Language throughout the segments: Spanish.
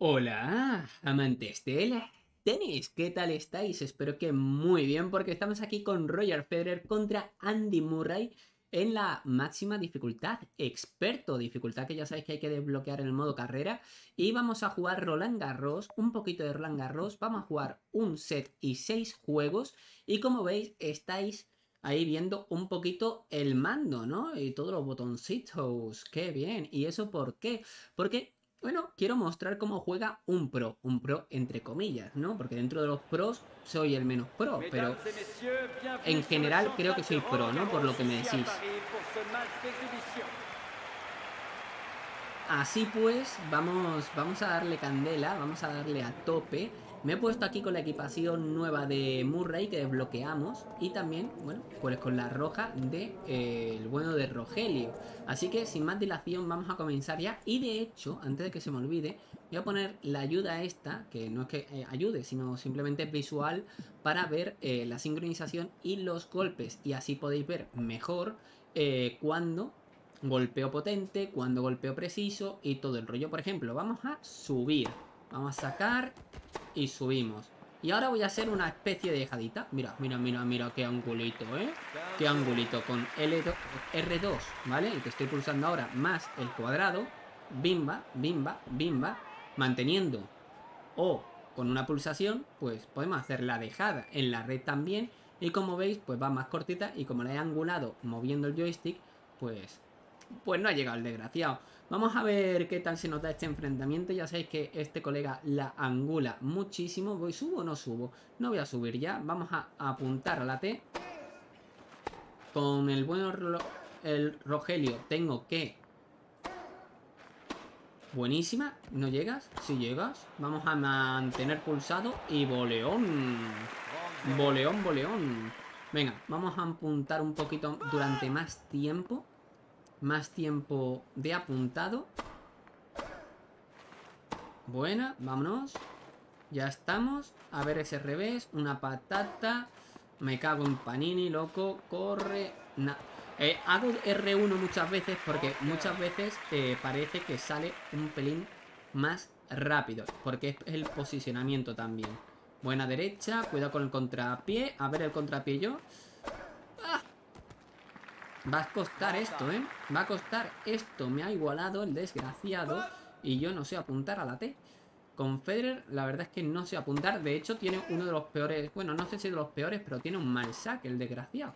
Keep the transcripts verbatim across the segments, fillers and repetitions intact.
Hola, amantes del tenis, ¿qué tal estáis? Espero que muy bien, porque estamos aquí con Roger Federer contra Andy Murray en la máxima dificultad, experto, dificultad que ya sabéis que hay que desbloquear en el modo carrera. Y vamos a jugar Roland Garros, un poquito de Roland Garros, vamos a jugar un set y seis juegos. Y como veis, estáis ahí viendo un poquito el mando, ¿no? Y todos los botoncitos, qué bien. ¿Y eso por qué? Porque... bueno, quiero mostrar cómo juega un pro, un pro entre comillas, ¿no? Porque dentro de los pros soy el menos pro, pero en general creo que soy pro, ¿no? Por lo que me decís. Así pues, vamos, vamos a darle candela, vamos a darle a tope. Me he puesto aquí con la equipación nueva de Murray que desbloqueamos y también, bueno, pues con la roja de, eh, el bueno de Rogelio. Así que sin más dilación vamos a comenzar ya. Y de hecho, antes de que se me olvide, voy a poner la ayuda esta, que no es que eh, ayude, sino simplemente es visual para ver eh, la sincronización y los golpes. Y así podéis ver mejor eh, cuando golpeo potente, cuando golpeo preciso y todo el rollo. Por ejemplo, vamos a subir, vamos a sacar y subimos. Y ahora voy a hacer una especie de dejadita. Mira, mira, mira, mira, qué angulito, ¿eh? Qué angulito con L dos, R dos, ¿vale? El que estoy pulsando ahora, más el cuadrado. Bimba, bimba, bimba. Manteniendo o con una pulsación, pues podemos hacer la dejada en la red también. Y como veis, pues va más cortita. Y como la he angulado moviendo el joystick, pues... pues no ha llegado el desgraciado. Vamos a ver qué tal se nos da este enfrentamiento. Ya sabéis que este colega la angula muchísimo. ¿Voy, subo o no subo? No voy a subir ya. Vamos a apuntar a la T. Con el bueno ro el Rogelio tengo que... buenísima. ¿No llegas? Sí llegas. Vamos a mantener pulsado y boleón. Boleón, boleón. Venga, vamos a apuntar un poquito durante más tiempo. Más tiempo de apuntado. Buena, vámonos. Ya estamos. A ver ese revés. Una patata. Me cago en Panini, loco. Corre. Nah. Eh, hago R uno muchas veces porque muchas veces eh, parece que sale un pelín más rápido. Porque es el posicionamiento también. Buena derecha. Cuidado con el contrapié. A ver el contrapié yo. Va a costar esto, ¿eh? Va a costar esto. Me ha igualado el desgraciado. Y yo no sé apuntar a la T. Con Federer, la verdad es que no sé apuntar. De hecho, tiene uno de los peores... bueno, no sé si de los peores, pero tiene un mal saque el desgraciado.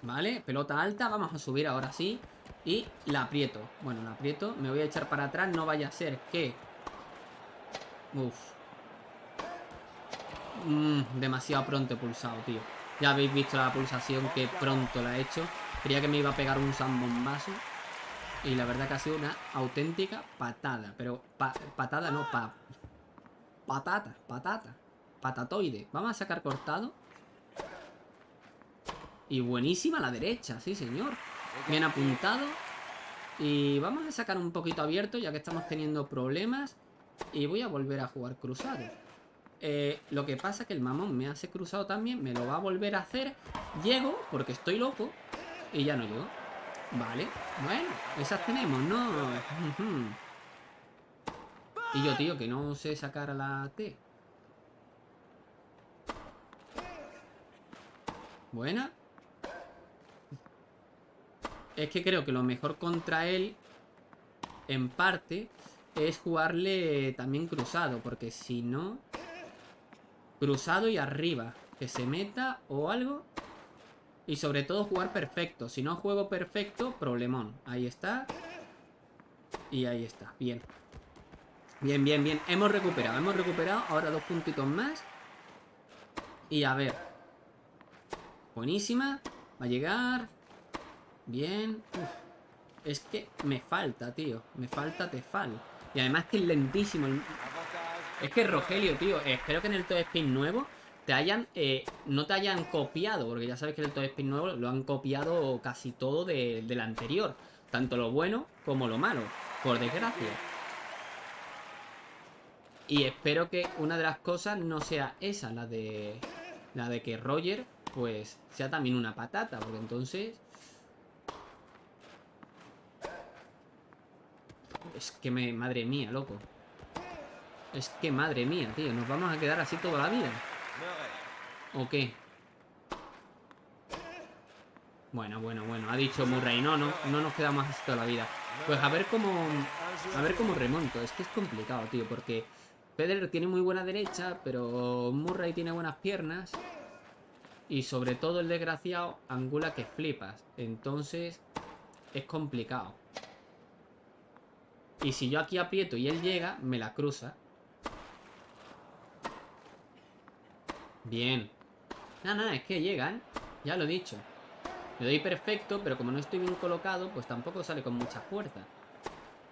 Vale, pelota alta. Vamos a subir ahora sí. Y la aprieto. Bueno, la aprieto. Me voy a echar para atrás. No vaya a ser que... uf. Mm, demasiado pronto he pulsado, tío. Ya habéis visto la pulsación que pronto la he hecho. Creía que me iba a pegar un zambombazo. Y la verdad que ha sido una auténtica patada. Pero pa patada no, pa patata, patata. Patatoide. Vamos a sacar cortado. Y buenísima la derecha, sí señor. Bien apuntado. Y vamos a sacar un poquito abierto ya que estamos teniendo problemas. Y voy a volver a jugar cruzado. Eh, lo que pasa es que el mamón me hace cruzado también. Me lo va a volver a hacer. Llego, porque estoy loco. Y ya no llego. Vale, bueno, esas tenemos, ¿no? Y yo, tío, que no sé sacar a la T. Buena. Es que creo que lo mejor contra él, en parte, es jugarle también cruzado. Porque si no... cruzado y arriba. Que se meta o algo. Y sobre todo jugar perfecto. Si no juego perfecto, problemón. Ahí está. Y ahí está. Bien. Bien, bien, bien. Hemos recuperado. Hemos recuperado. Ahora dos puntitos más. Y a ver. Buenísima. Va a llegar. Bien. Uf. Es que me falta, tío. Me falta Tefal. Y además que es lentísimo el... es que Rogelio, tío, espero que en el Top Spin nuevo te hayan, eh, no te hayan copiado. Porque ya sabes que en el Top Spin nuevo lo han copiado casi todo de, del anterior. Tanto lo bueno como lo malo, por desgracia. Y espero que una de las cosas no sea esa, la de, la de que Roger, pues, sea también una patata. Porque entonces... Es que me... Madre mía, loco. Es que madre mía, tío. Nos vamos a quedar así toda la vida. ¿O qué? Bueno, bueno, bueno. Ha dicho Murray. No, no, no nos quedamos así toda la vida. Pues a ver cómo... A ver cómo remonto. Es que es complicado, tío. Porque Federer tiene muy buena derecha, pero Murray tiene buenas piernas. Y sobre todo el desgraciado angula que flipas. Entonces es complicado. Y si yo aquí aprieto y él llega, me la cruza. Bien. Nada, nada, es que llegan, ¿eh? Ya lo he dicho. Le doy perfecto, pero como no estoy bien colocado, pues tampoco sale con mucha fuerza.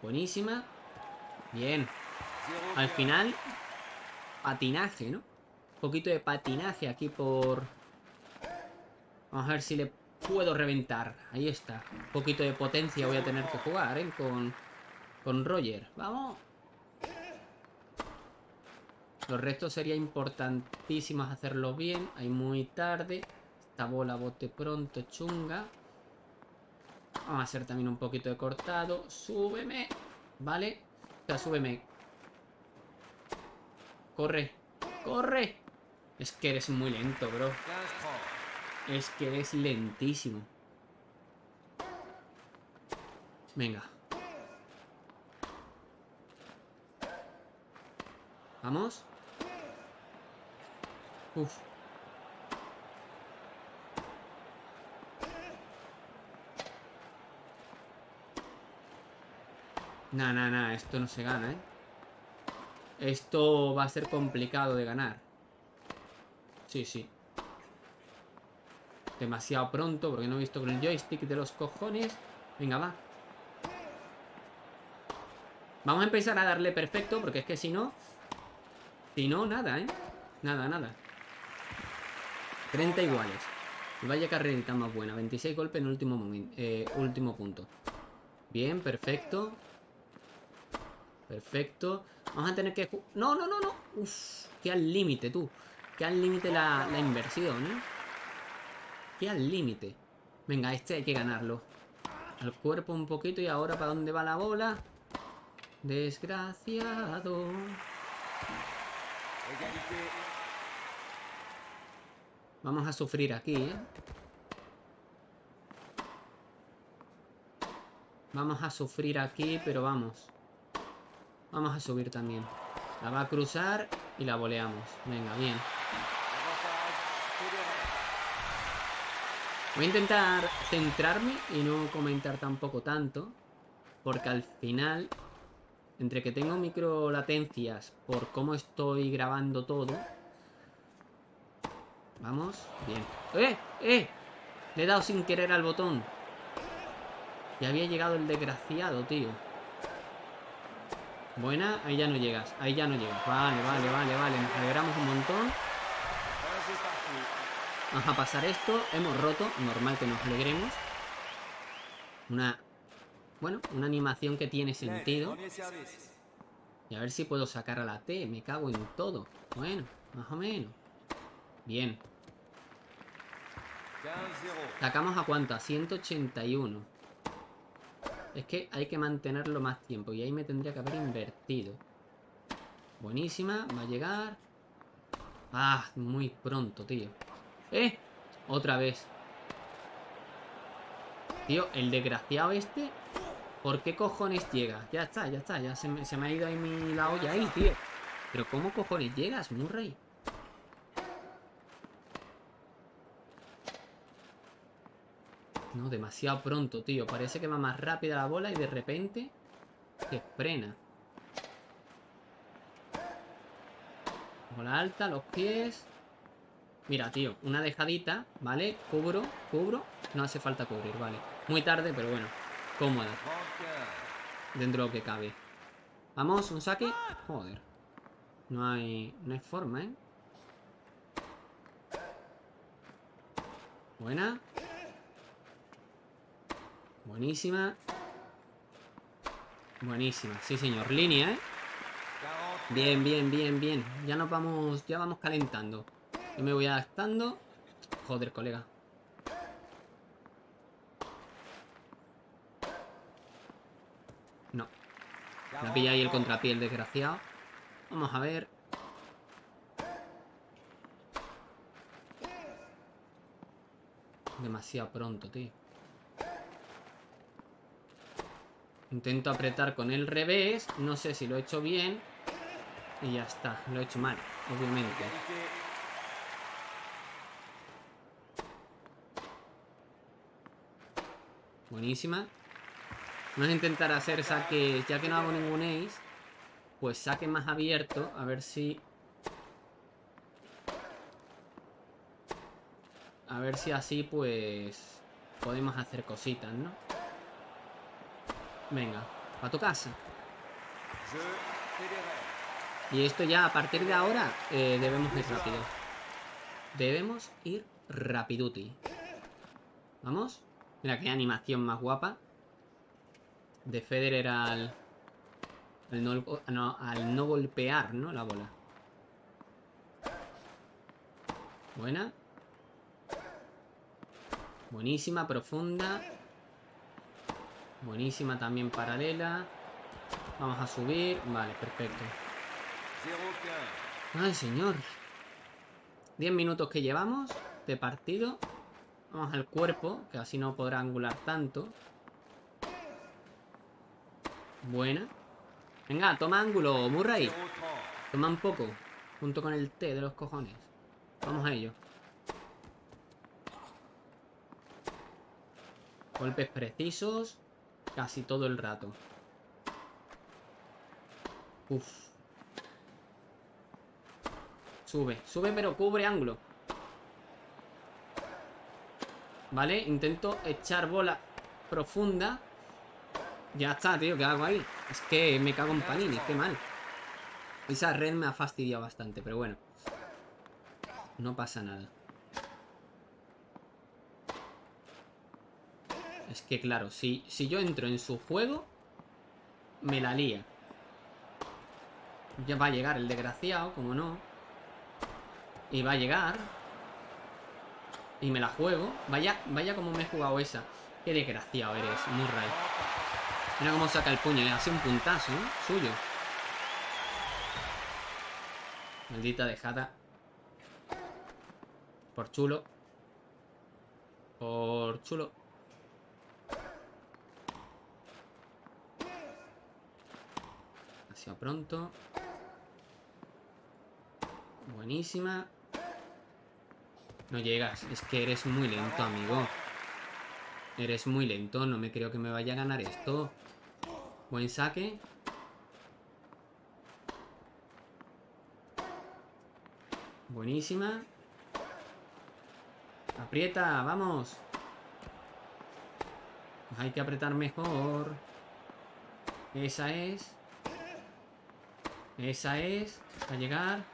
Buenísima. Bien. Al final, patinaje, ¿no? Un poquito de patinaje aquí por... Vamos a ver si le puedo reventar. Ahí está. Un poquito de potencia voy a tener que jugar, ¿eh? Con, con Roger. ¡Vamos! Los restos sería importantísimos hacerlo bien. Ahí muy tarde. Esta bola bote pronto, chunga. Vamos a hacer también un poquito de cortado. Súbeme. Vale. O sea, súbeme. Corre. Corre. Es que eres muy lento, bro. Es que eres lentísimo. Venga. Vamos. Uf. Nah, nah, nah, esto no se gana, ¿eh? Esto va a ser complicado de ganar. Sí, sí. Demasiado pronto, porque no he visto con el joystick de los cojones. Venga, va. Vamos a empezar a darle perfecto, porque es que si no... Si no, nada, ¿eh? Nada, nada. treinta iguales. Vaya carrerita más buena. veintiséis golpes en el último momento, eh, último punto. Bien, perfecto. Perfecto. Vamos a tener que... No, no, no, no. Uf, que al límite, tú. Que al límite la, la inversión, ¿eh? Que al límite. Venga, este hay que ganarlo. Al cuerpo un poquito y ahora ¿para dónde va la bola? Desgraciado. Vamos a sufrir aquí, ¿eh? Vamos a sufrir aquí, pero vamos. Vamos a subir también. La va a cruzar y la voleamos. Venga, bien. Voy a intentar centrarme y no comentar tampoco tanto. Porque al final... Entre que tengo micro latencias por cómo estoy grabando todo. Vamos, bien. ¡Eh! ¡Eh! Le he dado sin querer al botón. Y había llegado el desgraciado, tío. Buena, ahí ya no llegas, ahí ya no llegas. Vale, vale, vale, vale. Nos alegramos un montón. Vamos a pasar esto. Hemos roto, normal que nos alegremos. Una... Bueno, una animación que tiene sentido. Y a ver si puedo sacar a la T. Me cago en todo. Bueno, más o menos. Bien. ¿Sacamos a cuánto? A ciento ochenta y uno. Es que hay que mantenerlo más tiempo. Y ahí me tendría que haber invertido. Buenísima. Va a llegar. Ah, muy pronto, tío. ¡Eh! Otra vez. Tío, el desgraciado este... ¿Por qué cojones llega? Ya está, ya está, ya se me, se me ha ido ahí mi, la olla ahí, tío. Pero ¿cómo cojones llegas, Murray? No, demasiado pronto, tío. Parece que va más rápida la bola y de repente se frena. Bola alta, los pies. Mira, tío, una dejadita, ¿vale? Cubro, cubro. No hace falta cubrir, vale. Muy tarde, pero bueno. Cómoda. Dentro de lo que cabe. Vamos, un saque. Joder. No hay... No hay forma, ¿eh? Buena. Buenísima. Buenísima. Sí, señor. Línea, ¿eh? Bien, bien, bien, bien. Ya nos vamos... Ya vamos calentando. Yo me voy adaptando. Joder, colega. La pilla ahí el contrapié, el desgraciado. Vamos a ver. Demasiado pronto, tío. Intento apretar con el revés. No sé si lo he hecho bien. Y ya está. Lo he hecho mal, obviamente. Buenísima. Vamos a intentar hacer saques. Ya que no hago ningún ace, pues saque más abierto. A ver si... A ver si así, pues... podemos hacer cositas, ¿no? Venga, a tu casa. Y esto ya, a partir de ahora, eh, debemos ir rápido. Debemos ir rapiduti. Vamos. Mira qué animación más guapa. De Federer al... Al no, no, al no golpear, ¿no? La bola. Buena. Buenísima, profunda. Buenísima también paralela. Vamos a subir. Vale, perfecto. Ay, señor. diez minutos que llevamos de partido. Vamos al cuerpo, que así no podrá angular tanto. Buena. Venga, toma ángulo, Murray. Toma un poco. Junto con el té de los cojones. Vamos a ello. Golpes precisos. Casi todo el rato. Uf. Sube, sube pero cubre ángulo. Vale, intento echar bola profunda. Ya está, tío, ¿qué hago ahí? Es que me cago en Panini, qué mal. Esa red me ha fastidiado bastante, pero bueno. No pasa nada. Es que claro, si, si yo entro en su juego, me la lía. Ya va a llegar el desgraciado, como no. Y va a llegar. Y me la juego. Vaya, vaya como me he jugado esa. Qué desgraciado eres, Murray. Mira cómo saca el puño, le hace un puntazo, ¿eh? Suyo. Maldita dejada. Por chulo. Por chulo. Demasiado pronto. Buenísima. No llegas. Es que eres muy lento, amigo. Eres muy lento. No me creo que me vaya a ganar esto. Buen saque. Buenísima. Aprieta, vamos. Hay que apretar mejor. Esa es. Esa es. Va a llegar.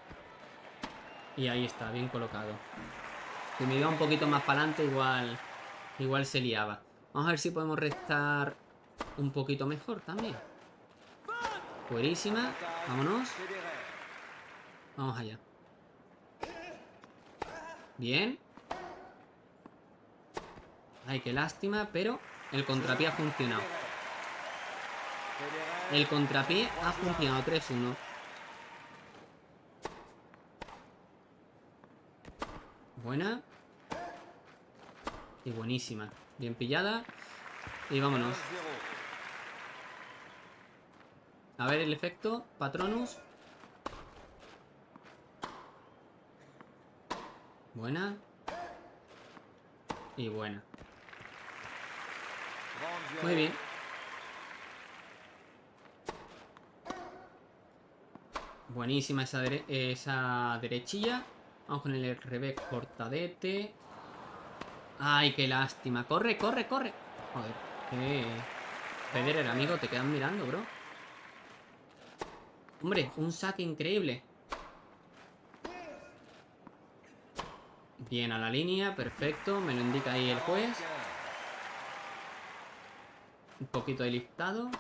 Y ahí está, bien colocado. Si me iba un poquito más para adelante, igual, igual se liaba. Vamos a ver si podemos restar un poquito mejor también. Buenísima. Vámonos. Vamos allá. Bien. Ay, qué lástima, pero el contrapié ha funcionado. El contrapié ha funcionado. tres uno. Buena. Y buenísima. Bien pillada. Y vámonos. A ver el efecto. Patronus. Buena. Y buena. Muy bien. Buenísima esa, dere- esa derechilla. Vamos con el revés cortadete. Ay, qué lástima. Corre, corre, corre. Joder, qué... Federer, amigo, te quedan mirando, bro. Hombre, un saque increíble. Bien a la línea, perfecto. Me lo indica ahí el juez. Un poquito de listado.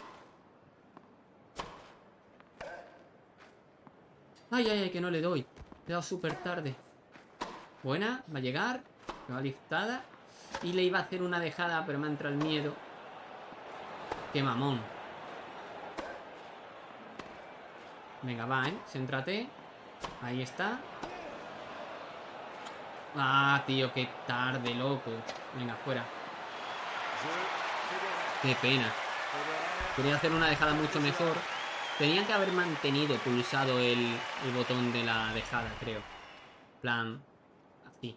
Ay, ay, ay, que no le doy. Le he dado súper tarde. Buena, va a llegar. Va listada. Y le iba a hacer una dejada, pero me ha entrado el miedo. Qué mamón. Venga, va, ¿eh? Céntrate. Ahí está. Ah, tío, qué tarde, loco. Venga, fuera. Qué pena. Quería hacer una dejada mucho mejor. Tenía que haber mantenido pulsado el, el botón de la dejada, creo. Plan, así.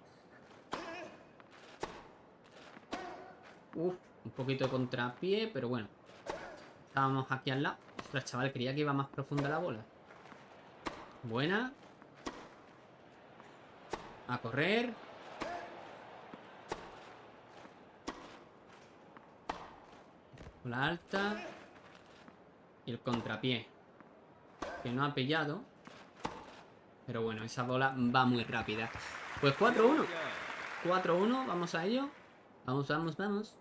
Uf, un poquito de contrapié, pero bueno. Estábamos aquí al lado. Ostras, chaval, creía que iba más profunda la bola. Buena. A correr. Bola alta. Y el contrapié. Que no ha pillado. Pero bueno, esa bola va muy rápida. Pues cuatro uno. cuatro uno, vamos a ello. Vamos, vamos, vamos.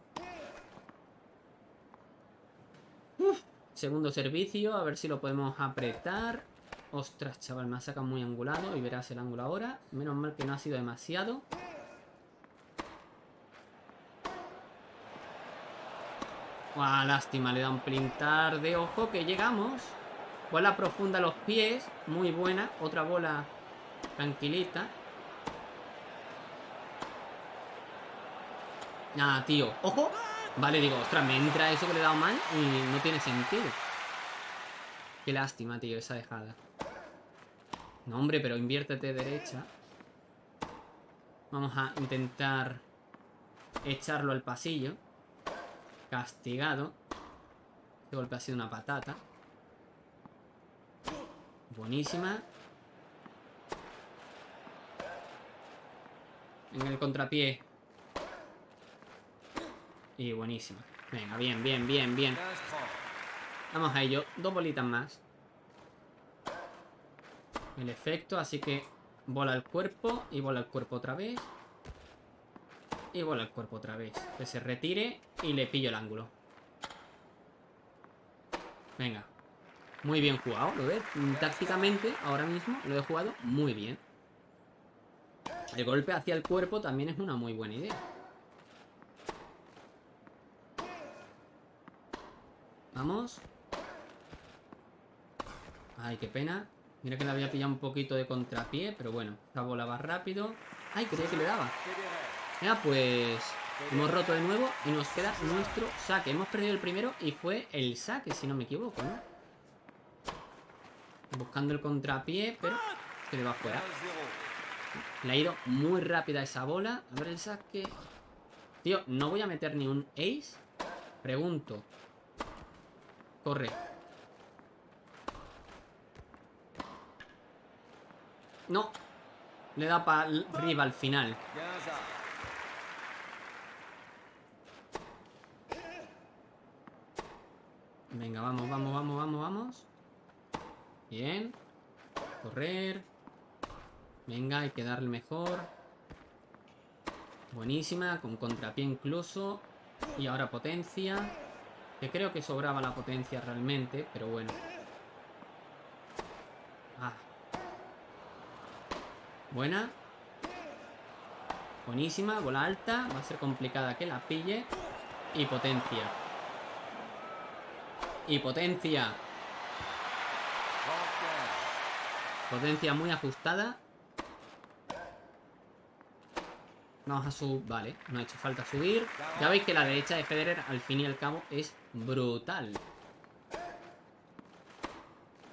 Uf. Segundo servicio, a ver si lo podemos apretar. Ostras, chaval, me ha sacado muy angulado. Y verás el ángulo ahora. Menos mal que no ha sido demasiado. Ah, lástima, le da un pelín tarde. Ojo, que llegamos. Bola profunda a los pies. Muy buena. Otra bola tranquilita. Ah, tío. Ojo. Vale, digo, ostras, me entra eso que le he dado mal. Y no tiene sentido. Qué lástima, tío, esa dejada. No, hombre, pero inviértete derecha. Vamos a intentar echarlo al pasillo. Castigado. Este golpe ha sido una patata. Buenísima. En el contrapié. Y buenísima. Venga, bien, bien, bien, bien. Vamos a ello. Dos bolitas más. El efecto, así que bola al cuerpo y bola al cuerpo otra vez. Y bola al cuerpo otra vez. Que se retire y le pillo el ángulo. Venga. Muy bien jugado, ¿lo ves? Tácticamente, ahora mismo, lo he jugado muy bien. El golpe hacia el cuerpo también es una muy buena idea. Vamos. Ay, qué pena. Mira que le había pillado un poquito de contrapié, pero bueno, esta bola va rápido. Ay, creía que le daba. Ya, pues hemos roto de nuevo y nos queda nuestro saque. Hemos perdido el primero y fue el saque, si no me equivoco, ¿no? Buscando el contrapié, pero se le va fuera. Le ha ido muy rápida esa bola. A ver el saque. Tío, no voy a meter ni un ace. Pregunto. Corre. No. Le da para arriba al final. Venga, vamos, vamos, vamos, vamos, vamos. Bien. Correr. Venga, hay que darle mejor. Buenísima, con contrapié incluso. Y ahora potencia. Que creo que sobraba la potencia realmente, pero bueno. Ah. Buena. Buenísima, bola alta. Va a ser complicada que la pille. Y potencia. Y potencia. Potencia muy ajustada. Vamos a subir. Vale, no ha hecho falta subir. Ya veis que la derecha de Federer al fin y al cabo es brutal.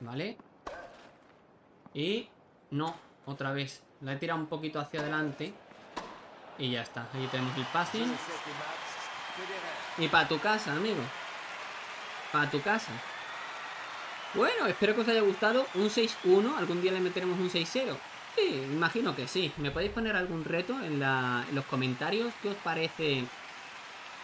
Vale. Y no, otra vez. La he tirado un poquito hacia adelante. Y ya está. Aquí tenemos el passing. Y para tu casa, amigo. Para tu casa. Bueno, espero que os haya gustado. Un seis uno. Algún día le meteremos un seis cero. Sí, imagino que sí. ¿Me podéis poner algún reto en, la, en los comentarios? ¿Qué os parece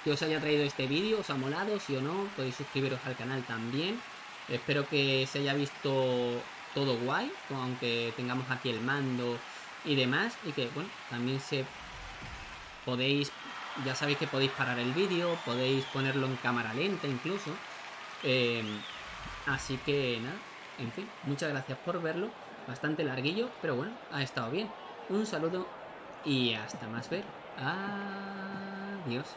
que os haya traído este vídeo? ¿Os ha molado? ¿Sí o no? Podéis suscribiros al canal también. Espero que se haya visto todo guay, aunque tengamos aquí el mando y demás. Y que, bueno, también se podéis... Ya sabéis que podéis parar el vídeo, podéis ponerlo en cámara lenta incluso. Eh, así que, nada, en fin, muchas gracias por verlo. Bastante larguillo, pero bueno, ha estado bien. Un saludo y hasta más ver. Adiós.